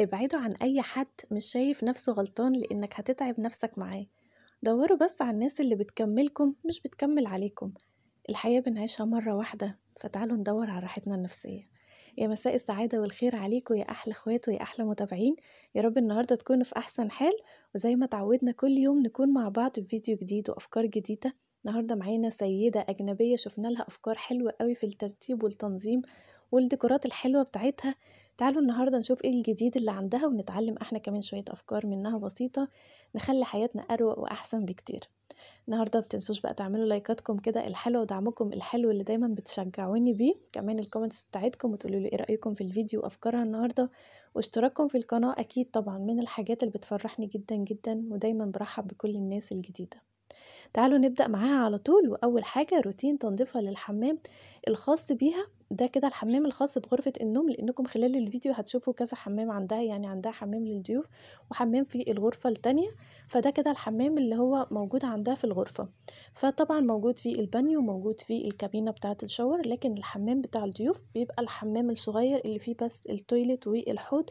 ابعدوا عن أي حد مش شايف نفسه غلطان، لأنك هتتعب نفسك معاه. دوروا بس على الناس اللي بتكملكم مش بتكمل عليكم. الحياة بنعيشها مرة واحدة، فتعالوا ندور على راحتنا النفسية. يا مساء السعادة والخير عليكم يا أحلى إخوات ويا أحلى متابعين. يا رب النهاردة تكونوا في أحسن حال، وزي ما تعودنا كل يوم نكون مع بعض بفيديو جديد وأفكار جديدة. النهاردة معانا سيدة أجنبية شفنا لها أفكار حلوة قوي في الترتيب والتنظيم والديكورات الحلوة بتاعتها. تعالوا النهاردة نشوف ايه الجديد اللي عندها، ونتعلم احنا كمان شوية افكار منها بسيطة نخلي حياتنا اروق واحسن بكتير. النهاردة متنسوش بقى تعملوا لايكاتكم كده الحلوة ودعمكم الحلو اللي دايما بتشجعوني بيه، كمان الكومنتس بتاعتكم وتقولوا لي ايه رأيكم في الفيديو وافكارها النهاردة، واشتراككم في القناة اكيد طبعا من الحاجات اللي بتفرحني جدا جدا، ودايما برحب بكل الناس الجديدة. تعالوا نبدأ معاها على طول. وأول حاجة روتين تنظيفها للحمام الخاص بيها. ده كده الحمام الخاص بغرفة النوم، لأنكم خلال الفيديو هتشوفوا كذا حمام عندها، يعني عندها حمام للضيوف وحمام في الغرفة التانية، فده كده الحمام اللي هو موجود عندها في الغرفة. فطبعا موجود فيه البانيو وموجود فيه الكابينة بتاعة الشاور، لكن الحمام بتاع الضيوف بيبقى الحمام الصغير اللي فيه بس التويلت والحوض.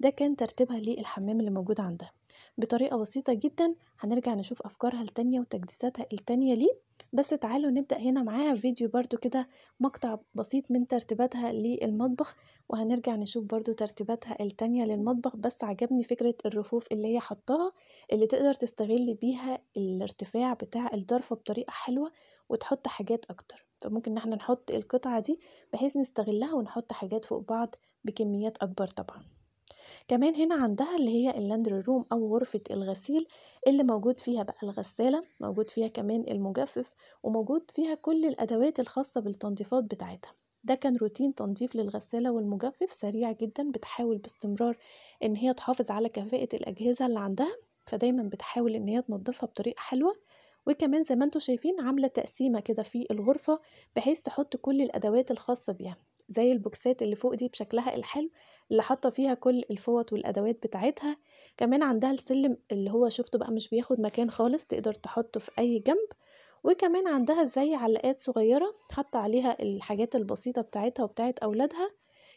ده كان ترتيبها للحمام اللي موجود عندها بطريقة بسيطة جدا. هنرجع نشوف أفكارها التانية وتجديداتها التانية ليه، بس تعالوا نبدأ هنا معاها فيديو برضو كده مقطع بسيط من ترتيباتها للمطبخ، وهنرجع نشوف برضو ترتيباتها التانية للمطبخ. بس عجبني فكرة الرفوف اللي هي حطاها، اللي تقدر تستغل بيها الارتفاع بتاع الضرفة بطريقة حلوة وتحط حاجات أكتر. فممكن ان احنا نحط القطعة دي بحيث نستغلها ونحط حاجات فوق بعض بكميات أكبر. طبعا كمان هنا عندها اللي هي اللاندري روم او غرفة الغسيل، اللي موجود فيها بقى الغسالة، موجود فيها كمان المجفف، وموجود فيها كل الادوات الخاصة بالتنظيفات بتاعتها. ده كان روتين تنظيف للغسالة والمجفف سريع جدا. بتحاول باستمرار ان هي تحافظ على كفاءة الاجهزة اللي عندها، فدايما بتحاول ان هي تنظفها بطريقة حلوة. وكمان زي ما انتم شايفين عاملة تقسيمة كده في الغرفة بحيث تحط كل الادوات الخاصة بيها، زي البوكسات اللي فوق دي بشكلها الحلو اللي حاطه فيها كل الفوط والادوات بتاعتها. كمان عندها السلم اللي هو شفته بقى مش بياخد مكان خالص، تقدر تحطه في اي جنب. وكمان عندها زي علاقات صغيره حاطه عليها الحاجات البسيطه بتاعتها وبتاعت اولادها.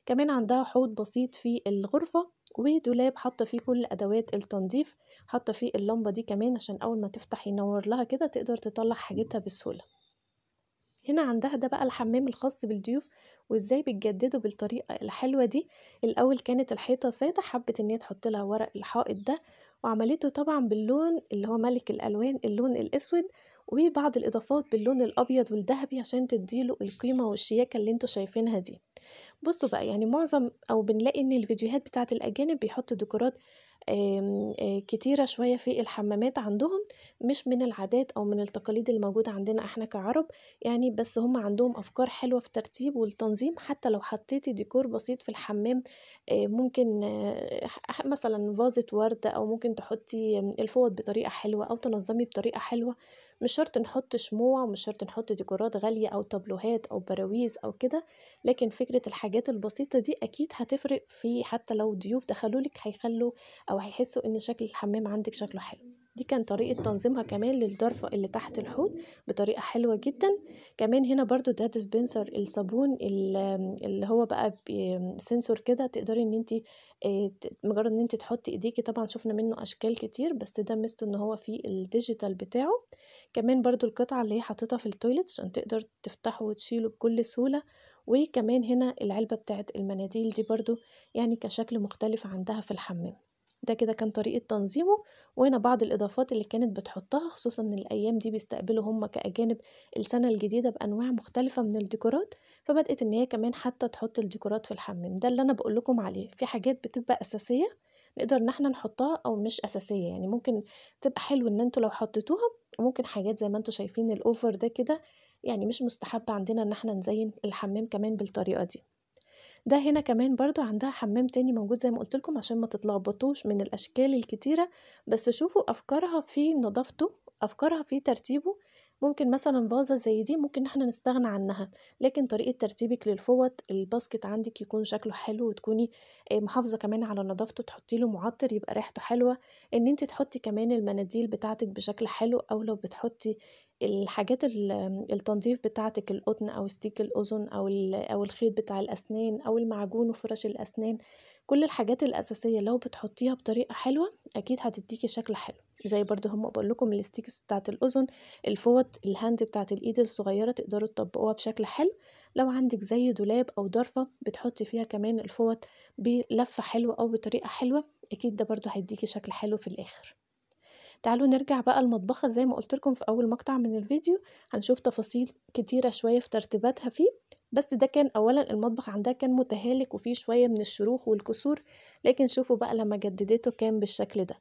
كمان عندها حوض بسيط في الغرفه، ودولاب حاطه فيه كل ادوات التنظيف، حاطه فيه اللمبه دي كمان عشان اول ما تفتح ينور لها كده تقدر تطلع حاجتها بسهوله. هنا عندها ده بقى الحمام الخاص بالضيوف، وازاي بتجدده بالطريقه الحلوه دي. الاول كانت الحيطه ساده، حبت ان هي تحط لها ورق الحائط ده، وعملته طبعا باللون اللي هو ملك الالوان اللون الاسود، وبعض الاضافات باللون الابيض والذهبي عشان تديله القيمه والشياكه اللي انتوا شايفينها دي. بصوا بقى، يعني معظم او بنلاقي ان الفيديوهات بتاعت الاجانب بيحطوا ديكورات كتيرة شوية في الحمامات عندهم، مش من العادات أو من التقاليد اللي موجودة عندنا احنا كعرب يعني. بس هم عندهم أفكار حلوة في الترتيب والتنظيم. حتى لو حطيتي ديكور بسيط في الحمام، ممكن مثلا فازة ورد، أو ممكن تحطي الفوط بطريقة حلوة، أو تنظمي بطريقة حلوة. مش شرط نحط شموع، ومش شرط نحط ديكورات غالية أو تابلوهات أو براويز أو كده، لكن فكرة الحاجات البسيطة دي أكيد هتفرق في حتى لو ضيوف دخلولك هيخلوا أو هيحسوا إن شكل الحمام عندك شكله حلو. دي كان طريقة تنظيمها كمان للضرفة اللي تحت الحوض بطريقة حلوة جدا. كمان هنا برضو ده ديسبنسر الصابون اللي هو بقى سنسور كده، تقدري ان انت مجرد ان انت تحطي ايديكي. طبعا شفنا منه اشكال كتير، بس ده ميزته ان هو فيه الديجيتال بتاعه. كمان برضو القطعة اللي هي حاطتها في التويلت عشان تقدر تفتحه وتشيله بكل سهولة. وكمان هنا العلبة بتاعت المناديل دي برضو يعني كشكل مختلف عندها في الحمام. ده كده كان طريقة تنظيمه. وهنا بعض الإضافات اللي كانت بتحطها، خصوصا إن الأيام دي بيستقبلوا هم كأجانب السنة الجديدة بأنواع مختلفة من الديكورات، فبدأت إن هي كمان حتى تحط الديكورات في الحمام. ده اللي أنا بقول لكم عليه، في حاجات بتبقى أساسية نقدر إن احنا نحطها، أو مش أساسية يعني ممكن تبقى حلو إن انتوا لو حطيتوها، وممكن حاجات زي ما انتوا شايفين الأوفر ده كده يعني مش مستحب عندنا إن احنا نزين الحمام كمان بالطريقة دي. ده هنا كمان برضو عندها حمام تاني موجود زي ما قلت لكم عشان ما تتلخبطوش من الاشكال الكتيره، بس شوفوا افكارها في نظافته، افكارها في ترتيبه. ممكن مثلا فازه زي دي ممكن احنا نستغنى عنها، لكن طريقه ترتيبك للفوط الباسكت عندك يكون شكله حلو، وتكوني محافظه كمان على نظافته، تحطي له معطر يبقى ريحته حلوه، ان انت تحطي كمان المناديل بتاعتك بشكل حلو، او لو بتحطي الحاجات التنظيف بتاعتك القطن او ستيك الاذن او الخيط بتاع الاسنان او المعجون وفرش الاسنان، كل الحاجات الاساسيه لو بتحطيها بطريقه حلوه اكيد هتديكي شكل حلو، زي برضو هم بقول لكم الاستيكس بتاعه الاذن، الفوط، الهاند بتاعه الايد الصغيره تقدروا تطبقوها بشكل حلو. لو عندك زي دولاب او ظرفه بتحطي فيها كمان الفوط بلفه حلوه او بطريقه حلوه، اكيد ده برضو هيديكي شكل حلو في الاخر. تعالوا نرجع بقى المطبخة. زي ما قلت لكم في أول مقطع من الفيديو هنشوف تفاصيل كتيرة شوية في ترتيباتها فيه، بس ده كان أولا المطبخ عندها كان متهالك وفيه شوية من الشروخ والكسور، لكن شوفوا بقى لما جددته كان بالشكل ده.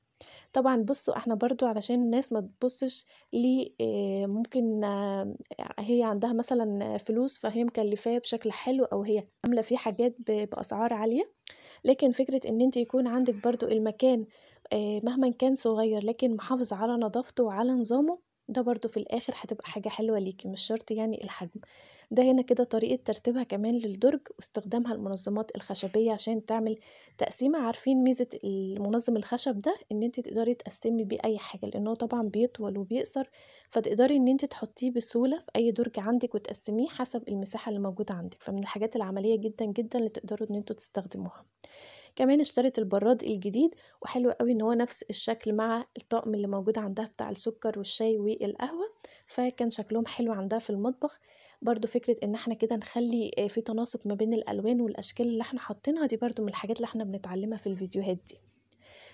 طبعا بصوا احنا برضو علشان الناس ما تبصش لي ممكن هي عندها مثلا فلوس فهي مكلفاه بشكل حلو او هي عامله فيه حاجات باسعار عاليه، لكن فكره ان انت يكون عندك برضو المكان مهما كان صغير لكن محافظ على نظافته وعلى نظامه، ده برضو في الاخر هتبقى حاجه حلوه ليكي، مش شرط يعني الحجم ده. هنا كده طريقه ترتيبها كمان للدرج واستخدامها المنظمات الخشبيه عشان تعمل تقسيمه. عارفين ميزه المنظم الخشب ده ان انت تقدري تقسمي بيه اي حاجه، لانه طبعا بيطول وبيقصر، فتقدري ان انت تحطيه بسهوله في اي درج عندك وتقسميه حسب المساحه اللي موجوده عندك، فمن الحاجات العمليه جدا جدا اللي تقدروا ان انتوا تستخدموها. كمان اشتريت البراد الجديد وحلو قوي ان هو نفس الشكل مع الطقم اللي موجود عندها بتاع السكر والشاي والقهوه، فكان شكلهم حلو عندها في المطبخ. برضو فكره ان احنا كده نخلي في تناسق ما بين الالوان والاشكال اللي احنا حاطينها، دي برضو من الحاجات اللي احنا بنتعلمها في الفيديوهات دي.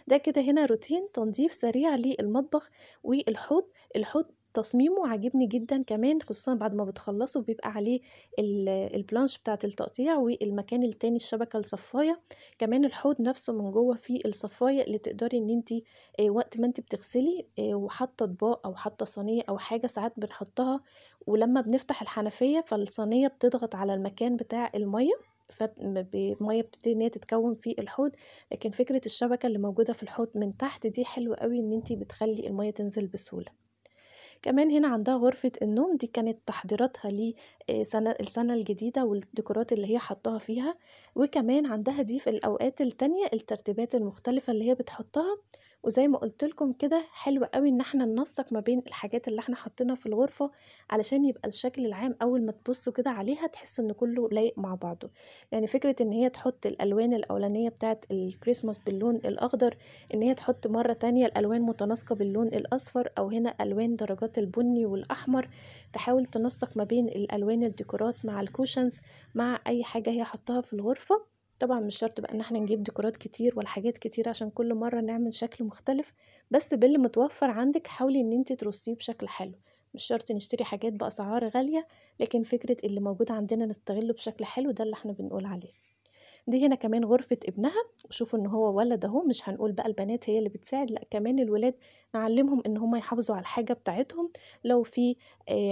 ده كده هنا روتين تنظيف سريع للمطبخ والحوض. الحوض تصميمه عاجبني جدا كمان، خصوصا بعد ما بتخلصوا بيبقى عليه البلانش بتاعه التقطيع والمكان التاني الشبكه الصفايه. كمان الحوض نفسه من جوه فيه الصفايه اللي تقدري ان انت وقت ما انت بتغسلي وحاطه اطباق او حاطه صينيه او حاجه، ساعات بنحطها ولما بنفتح الحنفيه فالصينيه بتضغط على المكان بتاع الميه فالميه بتبتدي ان هي تتكون في الحوض. لكن فكره الشبكه اللي موجوده في الحوض من تحت دي حلوه قوي ان انت بتخلي الميه تنزل بسهوله. كمان هنا عندها غرفة النوم، دي كانت تحضيراتها للسنة الجديدة والديكورات اللي هي حطها فيها، وكمان عندها دي في الأوقات التانية الترتيبات المختلفة اللي هي بتحطها. وزي ما قلت لكم كده حلو قوي ان احنا ننسق ما بين الحاجات اللي احنا حاطينها في الغرفة علشان يبقى الشكل العام اول ما تبصوا كده عليها تحسوا ان كله لايق مع بعضه. يعني فكرة ان هي تحط الالوان الاولانية بتاعت الكريسماس باللون الاخضر، ان هي تحط مرة تانية الالوان متناسقة باللون الاصفر، او هنا الوان درجات البني والاحمر، تحاول تنسق ما بين الالوان الديكورات مع الكوشنز مع اي حاجة هي حطها في الغرفة. طبعا مش شرط بقى ان احنا نجيب ديكورات كتير ولا حاجات كتير عشان كل مره نعمل شكل مختلف، بس باللي متوفر عندك حاولي ان انت ترصيه بشكل حلو. مش شرط نشتري حاجات باسعار غاليه، لكن فكره اللي موجود عندنا نستغله بشكل حلو، ده اللي احنا بنقول عليه. دي هنا كمان غرفه ابنها، شوفوا ان هو ولد اهو، مش هنقول بقى البنات هي اللي بتساعد، لا كمان الولاد نعلمهم ان هم يحافظوا على الحاجه بتاعتهم. لو في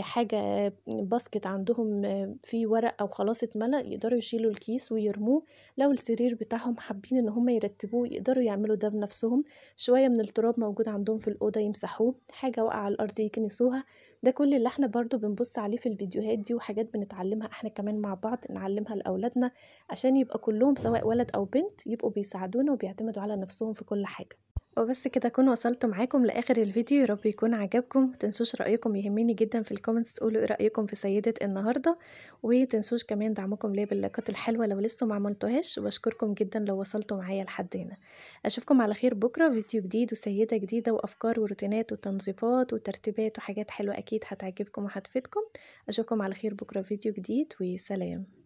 حاجه باسكت عندهم في ورق او خلاص اتملى يقدروا يشيلوا الكيس ويرموه، لو السرير بتاعهم حابين ان هم يرتبوه يقدروا يعملوا ده بنفسهم، شويه من التراب موجود عندهم في الاوضه يمسحوه، حاجه واقعه على الارض يكنسوها. ده كل اللي احنا برضو بنبص عليه في الفيديوهات دي، وحاجات بنتعلمها احنا كمان مع بعض نعلمها لاولادنا عشان يبقى كلهم سواء ولد او بنت يبقوا بيساعدونا وبيعتمدوا على نفسهم في كل حاجه. وبس كده اكون وصلت معاكم لاخر الفيديو، يا رب يكون عجبكم. متنسوش رايكم، يهمني جدا في الكومنتس تقولوا ايه رايكم في سيده النهارده، ومتنسوش كمان دعمكم ليا باللايكات الحلوه لو لسه ما عملتوهاش، وبشكركم جدا لو وصلتوا معايا لحد هنا. اشوفكم على خير بكره، فيديو جديد وسيده جديده وافكار وروتينات وتنظيفات وترتيبات وحاجات حلوه اكيد هتعجبكم وهتفيدكم. اشوفكم على خير بكره، فيديو جديد وسلام.